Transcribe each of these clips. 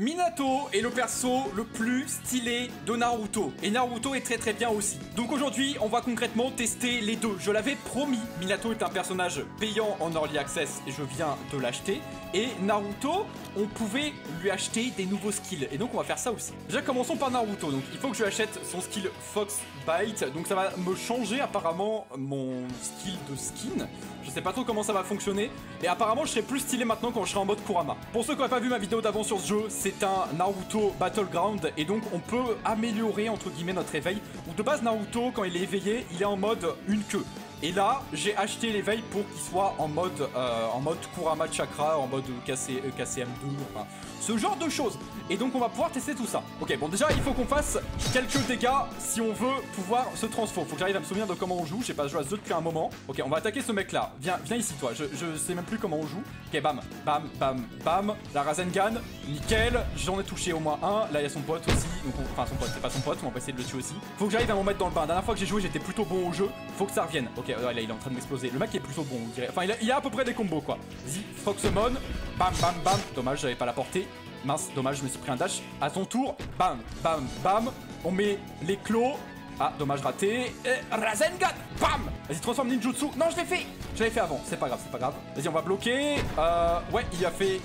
Minato est le perso le plus stylé de Naruto et Naruto est très bien aussi. Donc aujourd'hui on va concrètement tester les deux. Je l'avais promis, Minato est un personnage payant en Early Access et je viens de l'acheter. Et Naruto, on pouvait lui acheter des nouveaux skills et donc on va faire ça aussi. Déjà commençons par Naruto, donc il faut que je lui achète son skill Fox Bite. Donc ça va me changer apparemment mon skill de skin. Je sais pas trop comment ça va fonctionner et apparemment je serai plus stylé maintenant quand je serai en mode Kurama. Pour ceux qui n'ont pas vu ma vidéo d'avant sur ce jeu, c'est un Naruto Battleground et donc on peut améliorer entre guillemets notre éveil. Ou de base Naruto quand il est éveillé il est en mode une queue. Et là j'ai acheté l'éveil pour qu'il soit en mode Kurama Chakra, en mode KCM2, enfin, ce genre de choses. Et donc on va pouvoir tester tout ça. Ok bon déjà il faut qu'on fasse quelques dégâts si on veut pouvoir se transformer. Faut que j'arrive à me souvenir de comment on joue, j'ai pas joué à ce jeu depuis un moment. Ok on va attaquer ce mec là, viens ici toi, je sais même plus comment on joue. Ok bam, bam, bam, bam, la Rasengan, nickel, j'en ai touché au moins un. Là il y a son pote aussi, donc enfin son pote, c'est pas son pote, on va essayer de le tuer aussi. Faut que j'arrive à m'en mettre dans le bain, la dernière fois que j'ai joué j'étais plutôt bon au jeu, faut que ça revienne. Ok, là il est en train de m'exploser. Le mec est plutôt bon, on dirait. Enfin, il a à peu près des combos quoi. Vas-y, Foxmon. Bam, bam, bam. Dommage, j'avais pas la portée. Mince, dommage, je me suis pris un dash. À son tour, bam, bam, bam. On met les clos. Ah, dommage raté. Et Rasengan. Bam. Vas-y, transforme ninjutsu. Non, je l'ai fait. Je l'avais fait avant. C'est pas grave, c'est pas grave. Vas-y, on va bloquer. Ouais, il a fait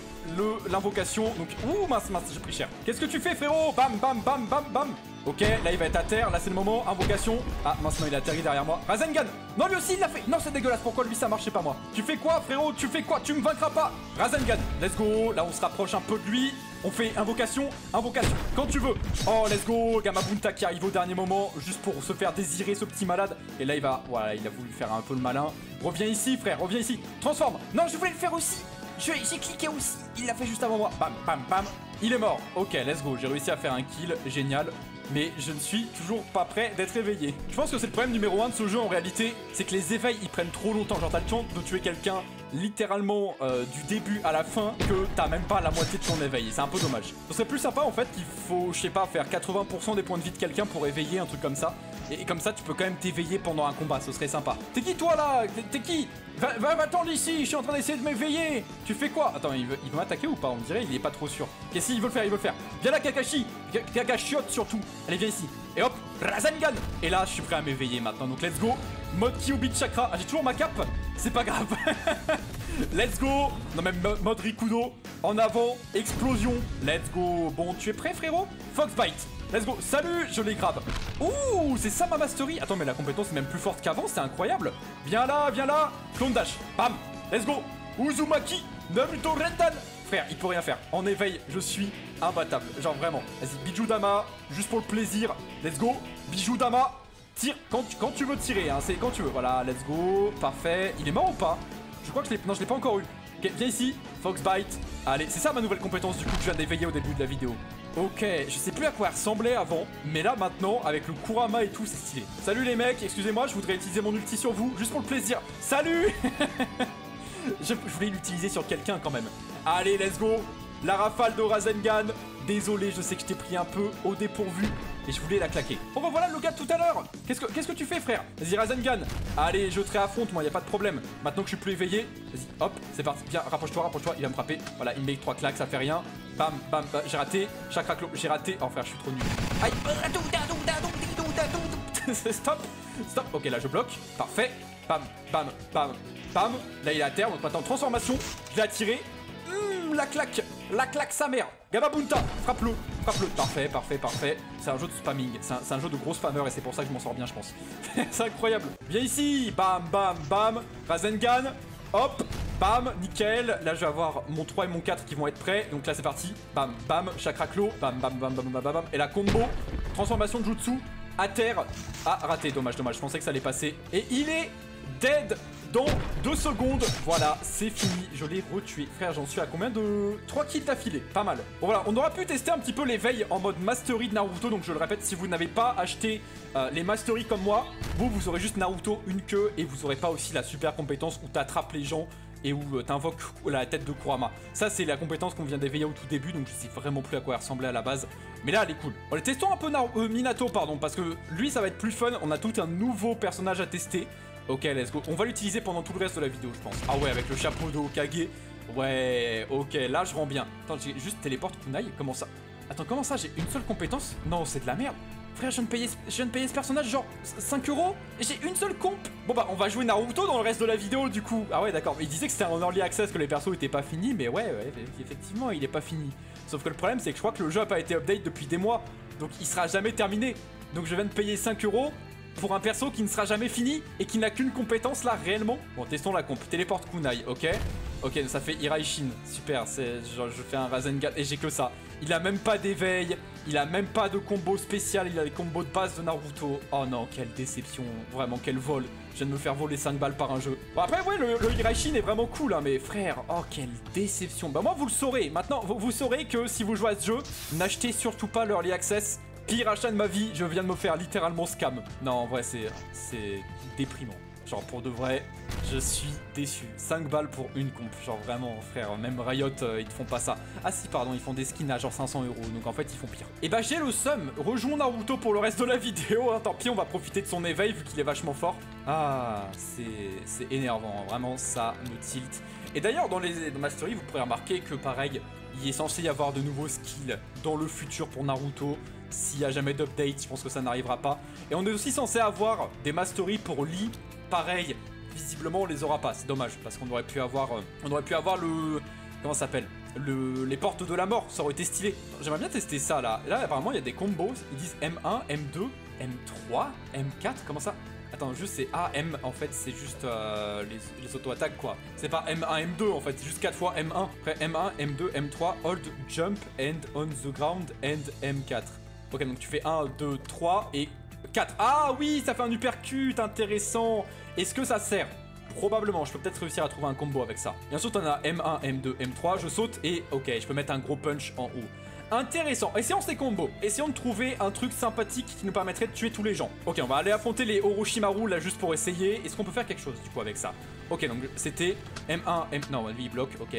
l'invocation. Donc, ouh, mince, mince, j'ai pris cher. Qu'est-ce que tu fais, frérot? Bam, bam, bam, bam, bam. Ok, là il va être à terre, là c'est le moment, invocation. Ah maintenant il a atterri derrière moi. Rasengan. Non lui aussi il l'a fait. Non c'est dégueulasse, pourquoi lui ça marchait pas moi? Tu fais quoi frérot? Tu fais quoi? Tu me vaincras pas. Rasengan, let's go, là on se rapproche un peu de lui. On fait invocation, invocation, quand tu veux. Oh let's go, Gamabunta qui arrive au dernier moment, juste pour se faire désirer ce petit malade. Et là il va, voilà il a voulu faire un peu le malin. Reviens ici frère, reviens ici, transforme. Non je voulais le faire aussi, j'ai cliqué aussi. Il l'a fait juste avant moi, bam bam bam. Il est mort. Ok let's go, j'ai réussi à faire un kill, génial. Mais je ne suis toujours pas prêt d'être éveillé. Je pense que c'est le problème numéro 1 de ce jeu en réalité, c'est que les éveils ils prennent trop longtemps. Genre t'as le temps de tuer quelqu'un littéralement du début à la fin que t'as même pas la moitié de ton éveil. C'est un peu dommage. Ce serait plus sympa en fait qu'il faut, je sais pas, faire 80% des points de vie de quelqu'un pour éveiller un truc comme ça. Et comme ça tu peux quand même t'éveiller pendant un combat, ce serait sympa. T'es qui toi là? T'es qui? Va-t'en d'ici, je suis en train d'essayer de m'éveiller. Tu fais quoi? Attends, il veut m'attaquer ou pas? On dirait il est pas trop sûr. Et si, il veut le faire, il veut le faire. Viens là Kakashi, Kakashiote surtout. Allez viens ici. Et hop, Rasengan. Et là je suis prêt à m'éveiller maintenant, donc let's go. Mode Kyubi Chakra, ah, j'ai toujours ma cape. C'est pas grave. Let's go. Non même mode Rikudo. En avant, explosion. Let's go. Bon tu es prêt frérot? Fox Bite. Let's go, salut, je les grab. Ouh, c'est ça ma mastery. Attends, mais la compétence est même plus forte qu'avant, c'est incroyable. Viens là, clone dash, bam, let's go. Uzumaki, Naruto Rentan. Frère, il peut rien faire. En éveil, je suis imbattable, genre vraiment. Vas-y, Bijou Dama, juste pour le plaisir. Let's go, Bijou Dama, tire quand tu veux tirer, hein, c'est quand tu veux. Voilà, let's go, parfait. Il est mort ou pas? Je crois que je l'ai... Non, je l'ai pas encore eu. Ok, viens ici, Fox Bite. Allez, c'est ça ma nouvelle compétence du coup que je viens d'éveiller au début de la vidéo. Ok, je sais plus à quoi elle ressemblait avant, mais là maintenant, avec le Kurama et tout, c'est stylé. Salut les mecs, excusez-moi, je voudrais utiliser mon ulti sur vous, juste pour le plaisir. Salut. Je voulais l'utiliser sur quelqu'un quand même. Allez, let's go. La rafale de Rasengan. Désolé, je sais que je t'ai pris un peu au dépourvu, et je voulais la claquer. Oh bah voilà le gars tout à l'heure. Qu'est-ce que tu fais frère? Vas-y Rasengan. Allez, je te réaffronte, moi, y a pas de problème. Maintenant que je suis plus éveillé, vas-y, hop, c'est parti. Viens, rapproche-toi, il va me frapper. Voilà, il met 3 claques, ça fait rien. Bam, bam, bam, j'ai raté, chakra clos, j'ai raté, oh frère je suis trop nul. Aïe, stop, stop, ok là je bloque, parfait, bam, bam, bam, bam, là il est à terre, donc maintenant transformation, je l'ai attiré, la claque sa mère, Gamabunta, frappe-le, frappe-le, parfait, parfait, parfait, c'est un jeu de spamming, c'est un jeu de gros spammer et c'est pour ça que je m'en sors bien je pense, c'est incroyable, viens ici, bam, bam, bam, Rasengan, hop, bam, nickel, là je vais avoir mon 3 et mon 4 qui vont être prêts, donc là c'est parti, bam, bam, chakra clos, bam, bam, bam, bam, bam, bam, bam, et la combo, transformation de jutsu, à terre, ah raté, dommage, dommage, je pensais que ça allait passer, et il est dead dans 2 secondes, voilà, c'est fini, je l'ai retué, frère j'en suis à combien de 3 kills d'affilée, pas mal, bon voilà, on aura pu tester un petit peu l'éveil en mode mastery de Naruto, donc je le répète, si vous n'avez pas acheté les mastery comme moi, vous aurez juste Naruto, une queue, et vous aurez pas aussi la super compétence où t'attrapes les gens, et où t'invoques la tête de Kurama. Ça c'est la compétence qu'on vient d'éveiller au tout début, donc je sais vraiment plus à quoi elle ressemblait à la base. Mais là elle est cool. Allez, testons un peu Minato, pardon, parce que lui ça va être plus fun, on a tout un nouveau personnage à tester. Ok, let's go. On va l'utiliser pendant tout le reste de la vidéo je pense. Ah ouais, avec le chapeau de Hokage, Ouais, ok, là je rends bien. Attends, j'ai juste téléporte kunai, comment ça? Attends, comment ça, j'ai une seule compétence? Non, c'est de la merde. Frère, je viens de payer ce personnage genre 5 € et j'ai une seule comp. Bon bah on va jouer Naruto dans le reste de la vidéo du coup. Ah ouais d'accord, il disait que c'était un early access, que les persos étaient pas finis, mais ouais, effectivement il est pas fini. Sauf que le problème c'est que je crois que le jeu a pas été update depuis des mois, donc il sera jamais terminé. Donc je viens de payer 5 € pour un perso qui ne sera jamais fini et qui n'a qu'une compétence là réellement. Bon, testons la comp, téléporte kunai, ok. Ok, ça fait Hiraishin, super, genre, je fais un Rasengan et j'ai que ça. Il a même pas d'éveil, il a même pas de combo spécial, il a les combos de base de Naruto. Oh non, quelle déception, vraiment, quel vol. Je viens de me faire voler 5 balles par un jeu. Bon, après, ouais, le Hiraishin est vraiment cool, hein, mais frère, oh quelle déception. Bah moi, vous le saurez, maintenant, vous saurez que si vous jouez à ce jeu, n'achetez surtout pas l'Early Access. Pire achat de ma vie, je viens de me faire littéralement scam. Non, en vrai, c'est déprimant. Genre pour de vrai, je suis déçu. 5 balles pour une comp, genre vraiment frère, même Riot ils te font pas ça. Ah si pardon, ils font des skins à genre 500 €, donc en fait ils font pire. Et bah j'ai le seum, rejoins Naruto pour le reste de la vidéo, hein. Tant pis on va profiter de son éveil vu qu'il est vachement fort. Ah, c'est énervant, vraiment ça me tilt. Et d'ailleurs dans Mastery vous pourrez remarquer que pareil, il est censé y avoir de nouveaux skills dans le futur pour Naruto. S'il n'y a jamais d'update, je pense que ça n'arrivera pas. Et on est aussi censé avoir des Mastery pour Lee. Pareil, visiblement on les aura pas, c'est dommage parce qu'on aurait pu avoir le... comment ça s'appelle, les portes de la mort, ça aurait été stylé. J'aimerais bien tester ça là. Là apparemment il y a des combos, ils disent M1, M2, M3, M4, comment ça? Attends, juste c'est AM en fait, c'est juste les auto-attaques quoi. C'est pas M1, M2 en fait, c'est juste 4 fois M1. Après M1, M2, M3, hold, jump, and on the ground, and M4. Ok, donc tu fais 1, 2, 3 et 4. Ah oui, ça fait un uppercut, intéressant. Est-ce que ça sert? Probablement, je peux peut-être réussir à trouver un combo avec ça. Et ensuite on a M1, M2, M3, je saute et ok, je peux mettre un gros punch en haut. Intéressant, essayons ces combos. Essayons de trouver un truc sympathique qui nous permettrait de tuer tous les gens. Ok, on va aller affronter les Orochimaru là juste pour essayer. Est-ce qu'on peut faire quelque chose du coup avec ça? Ok, donc c'était M1, M... Non, lui il bloque, ok.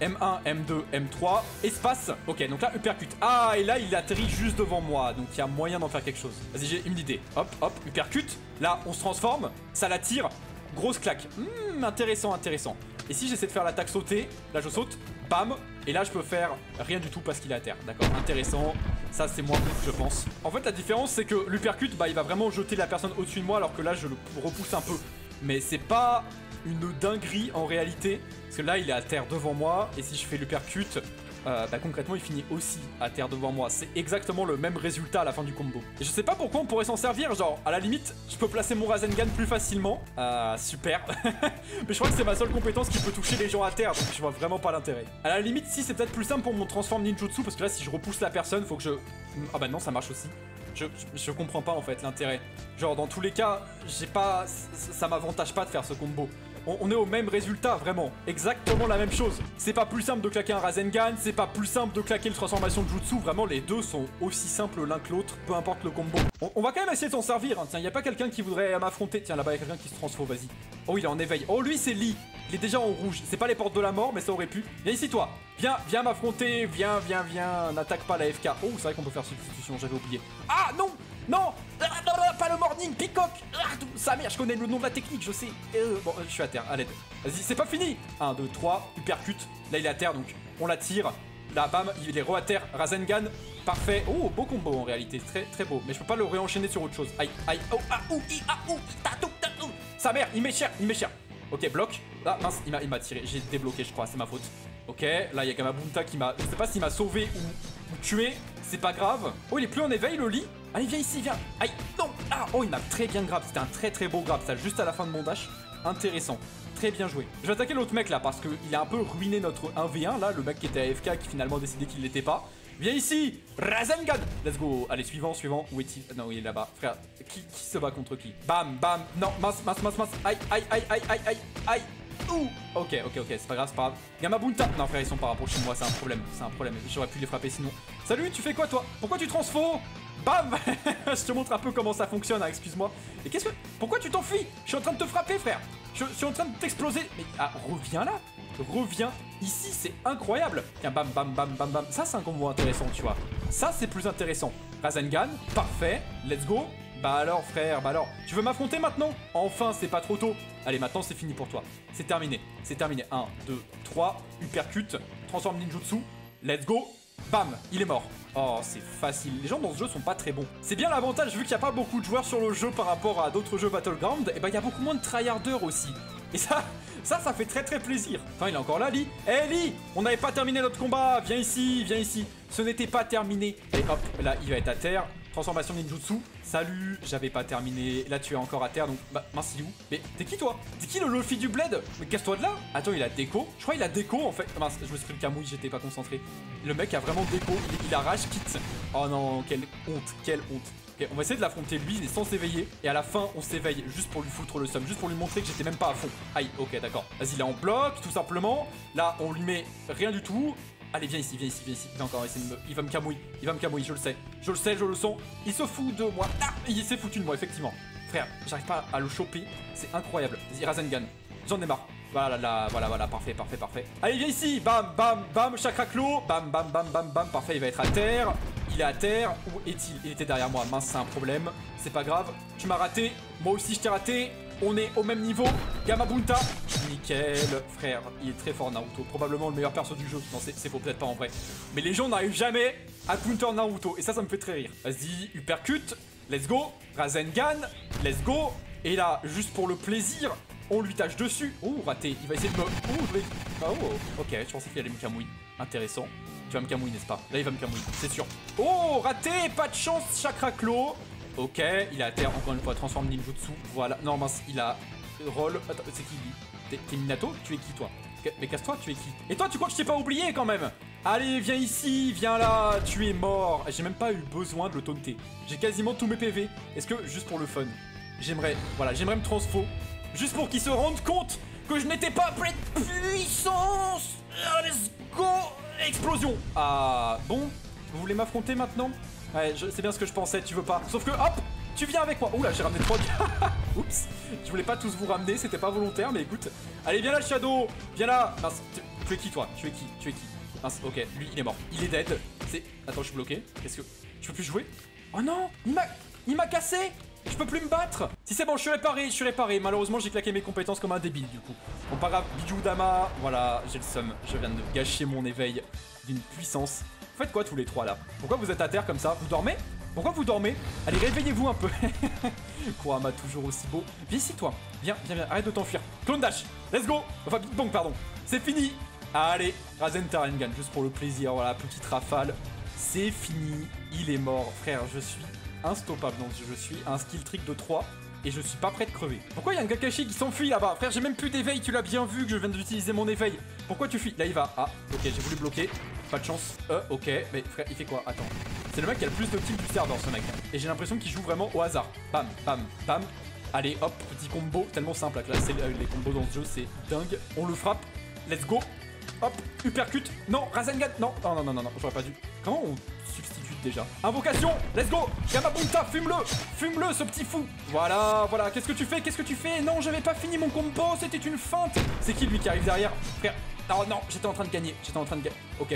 M1, M2, M3, espace. Ok, donc là, uppercut. Ah, et là, il atterrit juste devant moi. Donc, il y a moyen d'en faire quelque chose. Vas-y, j'ai une idée. Hop, hop, uppercut. Là, on se transforme. Ça l'attire. Grosse claque. Intéressant, intéressant. Et si j'essaie de faire l'attaque sautée, là, je saute. Bam. Et là, je peux faire rien du tout parce qu'il est à terre. D'accord, intéressant. Ça, c'est moins plus, je pense. En fait, la différence, c'est que l'uppercut, bah, il va vraiment jeter la personne au-dessus de moi, alors que là, je le repousse un peu. Mais c'est pas une dinguerie en réalité. Parce que là il est à terre devant moi et si je fais l'uppercut, bah concrètement il finit aussi à terre devant moi. C'est exactement le même résultat à la fin du combo. Et je sais pas pourquoi on pourrait s'en servir, genre à la limite je peux placer mon Rasengan plus facilement. Super. Mais je crois que c'est ma seule compétence qui peut toucher les gens à terre, donc je vois vraiment pas l'intérêt. À la limite si c'est peut-être plus simple pour mon transform ninjutsu, parce que là si je repousse la personne faut que je... Ah bah non ça marche aussi. Je comprends pas en fait l'intérêt. Genre dans tous les cas, j'ai pas... ça m'avantage pas de faire ce combo. On est au même résultat vraiment, exactement la même chose. C'est pas plus simple de claquer un Rasengan, c'est pas plus simple de claquer le transformation de Jutsu, vraiment les deux sont aussi simples l'un que l'autre, peu importe le combo. On va quand même essayer de s'en servir, hein. Tiens, y a pas quelqu'un qui voudrait m'affronter? Tiens, là-bas y a quelqu'un qui se transforme, vas-y. Oh, il est en éveil. Oh, lui c'est Lee, il est déjà en rouge. C'est pas les portes de la mort, mais ça aurait pu. Viens ici toi, viens m'affronter, viens, n'attaque pas la FK. Oh, c'est vrai qu'on peut faire substitution, j'avais oublié. Ah non, non, pas le morning, Peacock. Sa mère, je connais le nom de la technique, je sais. Bon, je suis à terre, à l'aide. Vas-y, c'est pas fini. 1, 2, 3, uppercut. Là, il est à terre, donc on l'attire. Là, bam, il est re à terre. Rasengan, parfait. Oh, beau combo en réalité, très très beau. Mais je peux pas le réenchaîner sur autre chose. Aïe, aïe, oh, ah, ouh, i, ah, ouh, tatou, tatou. Sa mère, il m'est cher, il m'est cher. Ok, bloc. Ah, mince, il m'a tiré. J'ai débloqué, je crois, c'est ma faute. Ok, là, il y a Gamabunta qui m'a... Je sais pas s'il m'a sauvé ou tué, c'est pas grave. Oh, il est plus en éveil, le lit. Allez, viens ici, viens. Aïe, non. Ah, oh, il m'a très bien grab. C'était un très très beau grab, ça, juste à la fin de mon dash. Intéressant. Très bien joué. Je vais attaquer l'autre mec, là, parce qu'il a un peu ruiné notre 1v1, là, le mec qui était AFK, qui finalement a décidé qu'il l'était pas. Viens ici. Rasengan. Let's go. Allez, suivant, suivant. Où est-il? Non, il est là-bas. Frère, qui se bat contre qui? Bam, bam. Non, mince, mince, mince, mince. Aïe, aïe, aïe, aïe, aïe, aïe, aïe. Ouh. Ok, ok, ok, c'est pas grave, c'est pas grave. Gamabunta. Non, frère, ils sont pas rapprochés de moi, c'est un problème. C'est un problème. J'aurais pu les frapper sinon. Salut, tu fais quoi, toi? Pourquoi tu transfaux? Bam. Je te montre un peu comment ça fonctionne, hein, excuse-moi. Mais qu'est-ce que... Pourquoi tu t'enfuis? Je suis en train de te frapper, frère. Je suis en train de t'exploser. Mais ah, reviens là. Reviens ici, c'est incroyable. Tiens, bam, bam, bam, bam, bam. Ça, c'est un combo intéressant, tu vois. Ça, c'est plus intéressant. Rasengan, parfait. Let's go. Bah alors frère, bah alors, tu veux m'affronter maintenant? Enfin, c'est pas trop tôt. Allez, maintenant c'est fini pour toi. C'est terminé, c'est terminé. 1, 2, 3, uppercut, transforme ninjutsu, let's go, bam, il est mort. Oh, c'est facile. Les gens dans ce jeu sont pas très bons. C'est bien l'avantage, vu qu'il n'y a pas beaucoup de joueurs sur le jeu par rapport à d'autres jeux Battleground, et bah il y a beaucoup moins de tryharders aussi. Et ça fait très très plaisir. Enfin, il est encore là, Lee. Hey, Lee, on n'avait pas terminé notre combat. Viens ici, viens ici. Ce n'était pas terminé. Et hop, là, il va être à terre. Transformation ninjutsu. Salut, j'avais pas terminé. Là, tu es encore à terre, donc... Bah, mince, il est où? Mais t'es qui, toi? T'es qui, le Luffy du bled? Mais casse-toi de là. Attends, il a déco. Je crois qu'il a déco, en fait. Ah, mince, je me suis pris le camouille, j'étais pas concentré. Le mec a vraiment déco. Il a rage quitte. Oh non, quelle honte, quelle honte. Okay, on va essayer de l'affronter lui, il est sans s'éveiller. Et à la fin, on s'éveille juste pour lui foutre le seum, juste pour lui montrer que j'étais même pas à fond. Aïe, ok, d'accord. Vas-y, là, on bloque, tout simplement. Là, on lui met rien du tout. Allez, viens ici, viens ici, viens ici. Il va encore essayer de me... Il va me camouiller, il va me camouiller, je le sais. Je le sais, je le sens. Il se fout de moi. Ah, il s'est foutu de moi, effectivement. Frère, j'arrive pas à le choper. C'est incroyable. Vas-y, Rasengan. J'en ai marre. Voilà, là, voilà, voilà, parfait, parfait, parfait. Allez, viens ici. Bam, bam, bam, chakra clos. Bam, bam, bam, bam, bam, parfait, il va être à terre. Il est à terre, où est-il? Il était derrière moi, mince, c'est un problème, c'est pas grave. Tu m'as raté, moi aussi je t'ai raté. On est au même niveau, Gamabunta. Nickel, frère, il est très fort Naruto. Probablement le meilleur perso du jeu, non c'est faux, peut-être pas en vrai. Mais les gens n'arrivent jamais à counter Naruto, et ça me fait très rire. Vas-y, uppercut, let's go, Rasengan, let's go. Et là, juste pour le plaisir, on lui tâche dessus. Oh, raté, il va essayer de me... Oh, je vais... Oh, ok, je pensais qu'il allait me camouiller. Intéressant. Tu vas me camouiller, n'est-ce pas? Là, il va me camouiller, c'est sûr. Oh, raté, pas de chance, chakra clos. Ok, il est à terre, encore une fois, transforme ninjutsu. Voilà, non, mince, il a roll. Attends, c'est qui lui? T'es Minato? Tu es qui, toi? Mais casse-toi, tu es qui? Et toi, tu crois que je t'ai pas oublié, quand même? Allez, viens ici, viens là, tu es mort. J'ai même pas eu besoin de le taunter. J'ai quasiment tous mes PV. Est-ce que, juste pour le fun, j'aimerais, voilà, j'aimerais me transfo. Juste pour qu'ils se rendent compte que je n'étais pas prêt de puissance. Let's go. Explosion. Ah bon? Vous voulez m'affronter maintenant? Ouais, c'est bien ce que je pensais, tu veux pas. Sauf que hop, tu viens avec moi. Oula, j'ai ramené 3 gars. Oups, je voulais pas tous vous ramener, c'était pas volontaire, mais écoute. Allez, viens là, Shadow. Viens là. Mince, tu es qui toi? Tu es qui? Tu es qui? Mince, ok, lui il est mort. Il est dead. C'est... Attends, je suis bloqué. Qu'est-ce que... Je peux plus jouer? Oh non, il m'a cassé. Je peux plus me battre. Si c'est bon, je suis réparé, je suis réparé. Malheureusement, j'ai claqué mes compétences comme un débile du coup. Bon, pas grave, Bijou Dama. Voilà, j'ai le seum. Je viens de gâcher mon éveil d'une puissance. Vous faites quoi tous les trois là? Pourquoi vous êtes à terre comme ça? Vous dormez? Pourquoi vous dormez? Allez, réveillez-vous un peu. Kurama toujours aussi beau. Viens ici toi. Viens, viens, viens. Arrête de t'enfuir. Clone Dash. Let's go. Enfin, donc pardon. C'est fini. Allez, Rasen Taringan, juste pour le plaisir. Voilà, petite rafale. C'est fini. Il est mort, frère. Je suis instoppable dans ce jeu, je suis un skill trick de 3 et je suis pas prêt de crever. Pourquoi il y a un Kakashi qui s'enfuit là-bas? Frère, j'ai même plus d'éveil, tu l'as bien vu que je viens d'utiliser mon éveil. Pourquoi tu fuis? Là il va. Ah, ok, j'ai voulu bloquer. Pas de chance. Ok, mais frère, il fait quoi? Attends. C'est le mec qui a le plus de kills du serveur, ce mec. Et j'ai l'impression qu'il joue vraiment au hasard. Bam, bam, bam. Allez, hop, petit combo. Tellement simple, là, c'est les combos dans ce jeu, c'est dingue. On le frappe. Let's go. Hop, uppercut. Non, Rasengan. Non, non, non, non, non, non, j'aurais pas dû. Comment on substitue déjà? Invocation, let's go. Gamabunta, fume-le ce petit fou. Voilà, voilà, qu'est-ce que tu fais? Qu'est-ce que tu fais? Non, j'avais pas fini mon combo, c'était une feinte. C'est qui lui qui arrive derrière? Frère, oh non, j'étais en train de gagner, j'étais en train de gagner. Ok,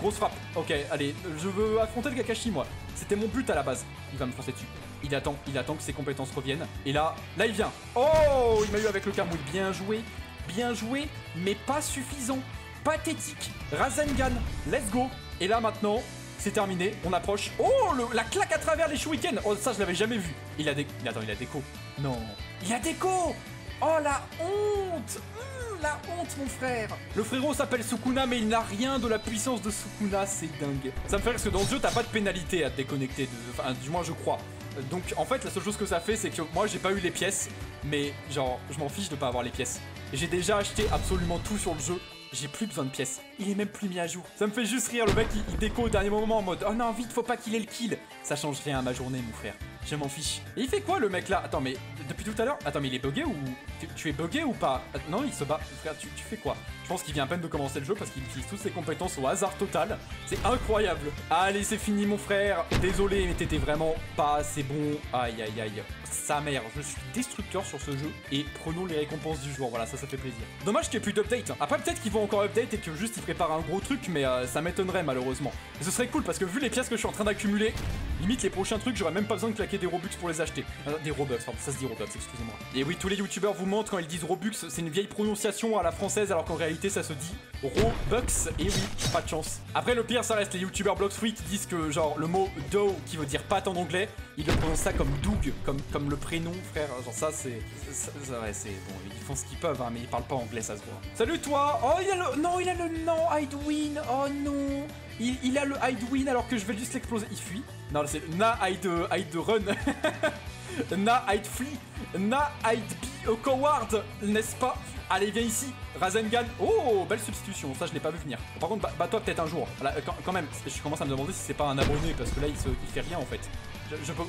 grosse frappe, ok, allez, je veux affronter le Kakashi moi. C'était mon but à la base, il va me foncer dessus. Il attend que ses compétences reviennent. Et là, là il vient. Oh, il m'a eu avec le Kamui, bien joué, mais pas suffisant. Pathétique, Rasengan, let's go. Et là maintenant... C'est terminé, on approche. Oh, la claque à travers les shurikens. Oh, ça, je l'avais jamais vu. Il a des... Attends, il a déco. Non. Il a déco. Oh, la honte. La honte, mon frère. Le frérot s'appelle Sukuna, mais il n'a rien de la puissance de Sukuna. C'est dingue. Ça me fait rire parce que dans ce jeu, t'as pas de pénalité à te déconnecter. Enfin, du moins, je crois. Donc, en fait, la seule chose que ça fait, c'est que moi, j'ai pas eu les pièces. Mais, genre, je m'en fiche de pas avoir les pièces. J'ai déjà acheté absolument tout sur le jeu. J'ai plus besoin de pièces. Il est même plus mis à jour. Ça me fait juste rire, le mec il déco au dernier moment en mode oh non vite, faut pas qu'il ait le kill. Ça change rien à ma journée mon frère. Je m'en fiche. Et il fait quoi le mec là? Attends mais depuis tout à l'heure. Attends mais il est bugué ou... Tu es bugué ou pas? Non il se bat. Frère tu fais quoi? Je pense qu'il vient à peine de commencer le jeu parce qu'il utilise toutes ses compétences au hasard total. C'est incroyable. Allez c'est fini mon frère. Désolé mais t'étais vraiment pas assez bon. Aïe aïe aïe. Sa mère, je suis destructeur sur ce jeu. Et prenons les récompenses du jour. Voilà ça fait plaisir. Dommage qu'il n'y ait plus d'update. Après peut-être qu'ils vont encore update et que juste ils préparent un gros truc. Mais ça m'étonnerait malheureusement. Et ce serait cool parce que vu les pièces que je suis en train d'accumuler, Limite, les prochains trucs, j'aurais même pas besoin de claquer des Robux pour les acheter. Des Robux, pardon, ça se dit Robux, excusez-moi. Et oui, tous les youtubeurs vous mentent quand ils disent Robux, c'est une vieille prononciation à la française, alors qu'en réalité, ça se dit Robux. Et oui, pas de chance. Après, le pire, ça reste les youtubeurs Blox Fruits qui disent que, genre, le mot dough, qui veut dire pâte en anglais, ils le prononcent ça comme doug, comme le prénom, frère. Genre, ça, c'est. Ouais, c'est. Bon, ils font ce qu'ils peuvent, hein, mais ils parlent pas anglais, ça se voit. Salut, toi. Oh, il a le. Non, il a le. Non, I'd win. Oh, non. Il a le hide win alors que je vais juste l'exploser. Il fuit. Non, c'est na hide run. Na hide flee. Na hide be a coward. N'est-ce pas? Allez, viens ici. Rasengan. Oh, belle substitution. Ça, je l'ai pas vu venir. Par contre, bats-toi peut-être un jour. Voilà, quand même, je commence à me demander si c'est pas un abonné parce que là, il fait rien en fait.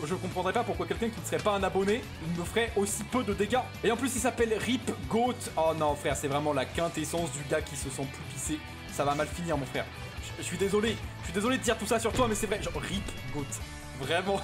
Je comprendrais pas pourquoi quelqu'un qui ne serait pas un abonné me ferait aussi peu de dégâts. Et en plus, il s'appelle Rip Goat. Oh non, frère, c'est vraiment la quintessence du gars qui se sent plus pissé. Ça va mal finir, mon frère. Je suis désolé de dire tout ça sur toi, mais c'est vrai, genre, rip, goat, vraiment,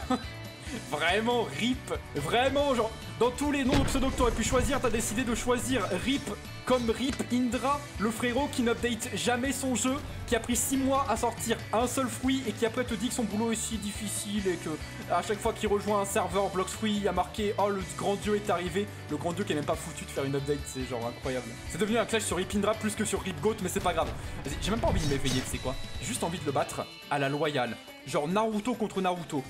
vraiment, rip, vraiment, genre, dans tous les noms de pseudo que t'aurais pu choisir, t'as décidé de choisir rip, comme Rip Indra, le frérot qui n'update jamais son jeu, qui a pris 6 mois à sortir un seul fruit, et qui après te dit que son boulot est si difficile, et que à chaque fois qu'il rejoint un serveur Blox Fruits, il a marqué « Oh, le grand dieu est arrivé », le grand dieu qui est même pas foutu de faire une update, c'est genre incroyable. C'est devenu un clash sur Rip Indra plus que sur Rip Goat, mais c'est pas grave. J'ai même pas envie de m'éveiller, tu sais quoi, j'ai juste envie de le battre à la loyale. Genre Naruto contre Naruto,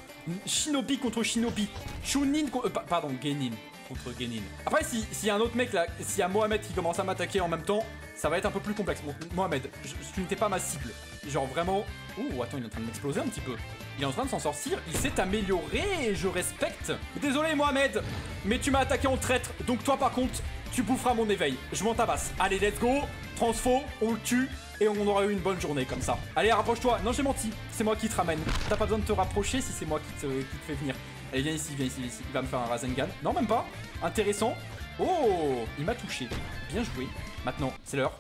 Shinobi contre Shinobi, Chunin contre... pardon, Genin. Contre Genin. Après, s'il y a un autre mec là, s'il y a Mohamed qui commence à m'attaquer en même temps, ça va être un peu plus complexe. Bon, Mohamed, tu n'étais pas ma cible. Genre vraiment. Ouh, attends, il est en train de m'exploser un petit peu. Il est en train de s'en sortir, il s'est amélioré, je respecte. Désolé, Mohamed, mais tu m'as attaqué en traître, donc toi par contre, tu boufferas mon éveil. Je m'en tabasse. Allez, let's go, transfo, on le tue. Et on aura eu une bonne journée comme ça. Allez, rapproche-toi. Non, j'ai menti. C'est moi qui te ramène. T'as pas besoin de te rapprocher si c'est moi qui te fait venir. Allez, viens ici. Il va me faire un Rasengan. Non, même pas. Intéressant. Oh, il m'a touché. Bien joué. Maintenant, c'est l'heure.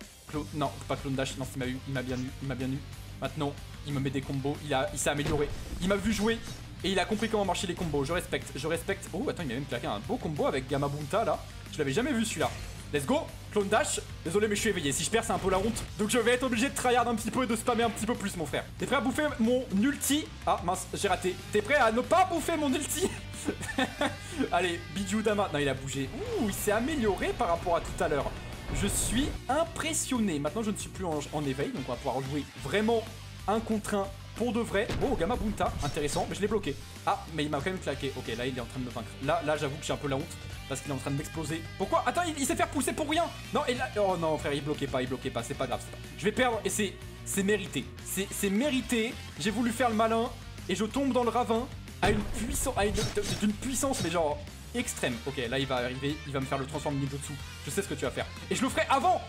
Non, pas clone dash. Non, il m'a bien eu. Maintenant, il me met des combos. Il s'est amélioré. Il m'a vu jouer. Et il a compris comment marcher les combos. Je respecte. Oh, attends, il m'a même claqué un beau combo avec Gamabunta, là. Je l'avais jamais vu, celui-là. Let's go, clone dash. Désolé, mais je suis éveillé. Si je perds, c'est un peu la honte. Donc je vais être obligé de tryhard un petit peu et de spammer un petit peu plus, mon frère. T'es prêt à bouffer mon ulti? Ah mince, j'ai raté. T'es prêt à ne pas bouffer mon ulti? Allez, Bijou Dama. Non, il a bougé. Ouh, il s'est amélioré par rapport à tout à l'heure. Je suis impressionné. Maintenant, je ne suis plus en éveil. Donc on va pouvoir jouer vraiment 1 contre 1 pour de vrai. Oh, Gamabunta. Intéressant, mais je l'ai bloqué. Ah, mais il m'a quand même claqué. Ok, là, il est en train de me vaincre. Là j'avoue que j'ai un peu la honte. Parce qu'il est en train de m'exploser. Pourquoi? Attends, il s'est fait pousser pour rien. Non, et là... Oh non, frère, il bloquait pas. C'est pas grave, Je vais perdre et c'est mérité. C'est mérité. J'ai voulu faire le malin et je tombe dans le ravin à une puissance... d'une puissance, mais genre... extrême. Ok, là, il va arriver. Il va me faire le transform ninjutsu. Je sais ce que tu vas faire. Et je le ferai avant.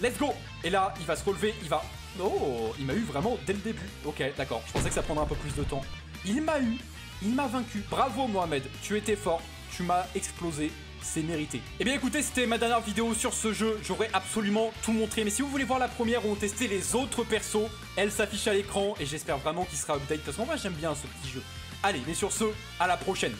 Let's go. Et là, il va se relever. Il va... Oh, il m'a eu vraiment dès le début. Ok, d'accord. Je pensais que ça prendrait un peu plus de temps. Il m'a eu. Il m'a vaincu. Bravo, Mohamed. Tu étais fort. Tu m'as explosé, c'est mérité. Eh bien écoutez, c'était ma dernière vidéo sur ce jeu, j'aurais absolument tout montré, mais si vous voulez voir la première où on testait les autres persos, elle s'affiche à l'écran et j'espère vraiment qu'il sera update, parce qu'en vrai j'aime bien ce petit jeu. Allez, mais sur ce, à la prochaine.